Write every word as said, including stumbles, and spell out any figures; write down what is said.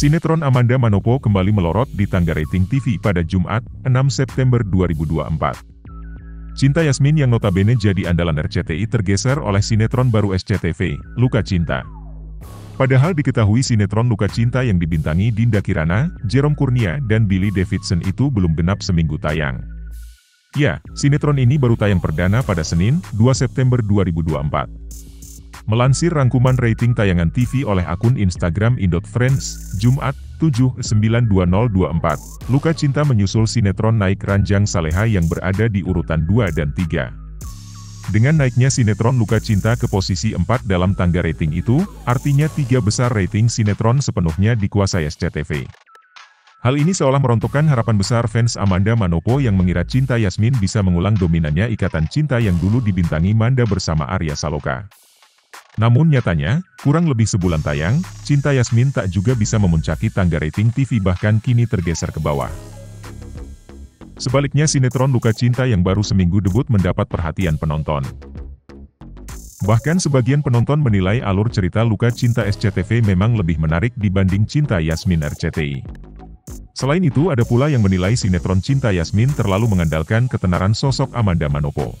Sinetron Amanda Manopo kembali melorot di tangga rating T V pada Jumat, enam September dua ribu dua puluh empat. Cinta Yasmin yang notabene jadi andalan R C T I tergeser oleh sinetron baru S C T V, Luka Cinta. Padahal diketahui sinetron Luka Cinta yang dibintangi Dinda Kirana, Jerome Kurnia, dan Billy Davidson itu belum genap seminggu tayang. Ya, sinetron ini baru tayang perdana pada Senin, dua September dua ribu dua puluh empat. Melansir rangkuman rating tayangan T V oleh akun Instagram IndotFriends, Jumat, tujuh September dua ribu dua puluh empat, Luka Cinta menyusul sinetron naik ranjang Saleha yang berada di urutan dua dan tiga. Dengan naiknya sinetron Luka Cinta ke posisi empat dalam tangga rating itu, artinya tiga besar rating sinetron sepenuhnya dikuasai S C T V. Hal ini seolah merontokkan harapan besar fans Amanda Manopo yang mengira Cinta Yasmin bisa mengulang dominannya Ikatan Cinta yang dulu dibintangi Manda bersama Arya Saloka. Namun nyatanya, kurang lebih sebulan tayang, Cinta Yasmin tak juga bisa memuncaki tangga rating T V bahkan kini tergeser ke bawah. Sebaliknya sinetron Luka Cinta yang baru seminggu debut mendapat perhatian penonton. Bahkan sebagian penonton menilai alur cerita Luka Cinta S C T V memang lebih menarik dibanding Cinta Yasmin R C T I. Selain itu ada pula yang menilai sinetron Cinta Yasmin terlalu mengandalkan ketenaran sosok Amanda Manopo.